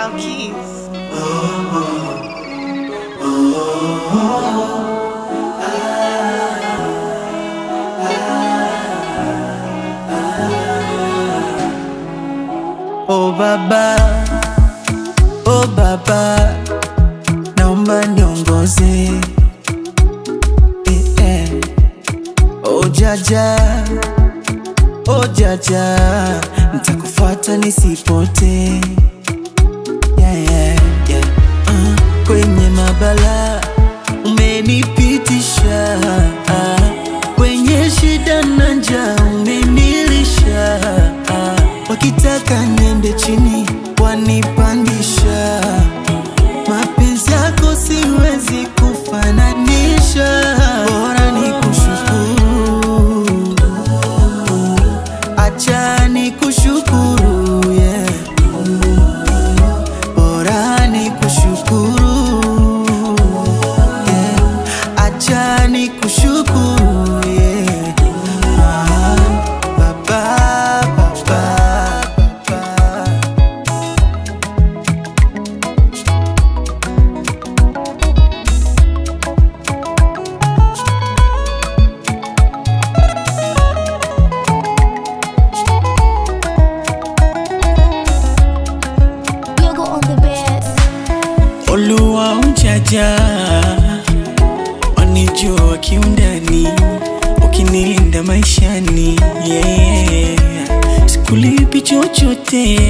shall kiss. Oh Baba, naomba niongoze, yeah. Oh Jah Jah, oh Jah Jah, nitakufuata nisipotee, yeah, yeah, yeah. Kwenye mabala umenipitisha, kwenye shida na njaa umenilisha, wakitaka niende chini wanipandisha, mapenzi yako siwezi kufananisha, bora nikushukuru, acha nikushukuru, yeah. Bora nikushukuru, yeah. Acha nikushukuru, yeah. Oluwa ujaja, wanijua kiundani, ukinilinda maishani, yeah. Sikulipi chochote,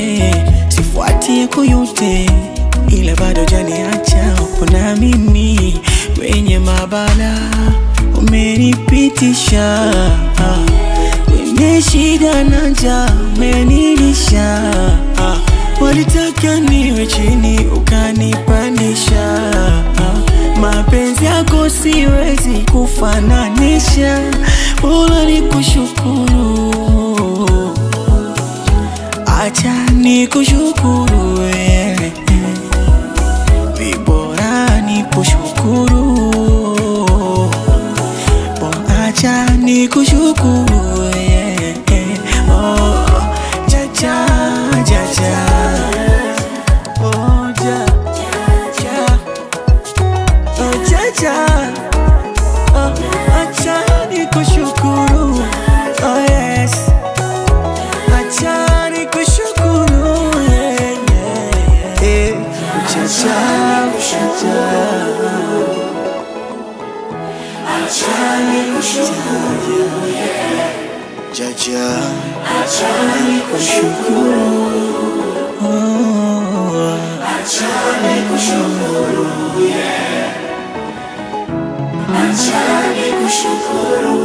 sifuati yako yote, ila bado hujaniacha uko na mimi. Kwenye mabala umenipitisha, kwenye shida na njaa umenilisha, walitaka niwe chini ukanipandisha, mapenzi yako siwezi kufananisha, bora nikushukuru, acha nikushukuru, yeah. Bora nikushukuru, acha nikushukuru, yeah. Oh Jah Jah, Jah Jah. Jah Jah, acha nikushukuru, acha nikushukuru, acha nikushukuru, acha nikushukuru,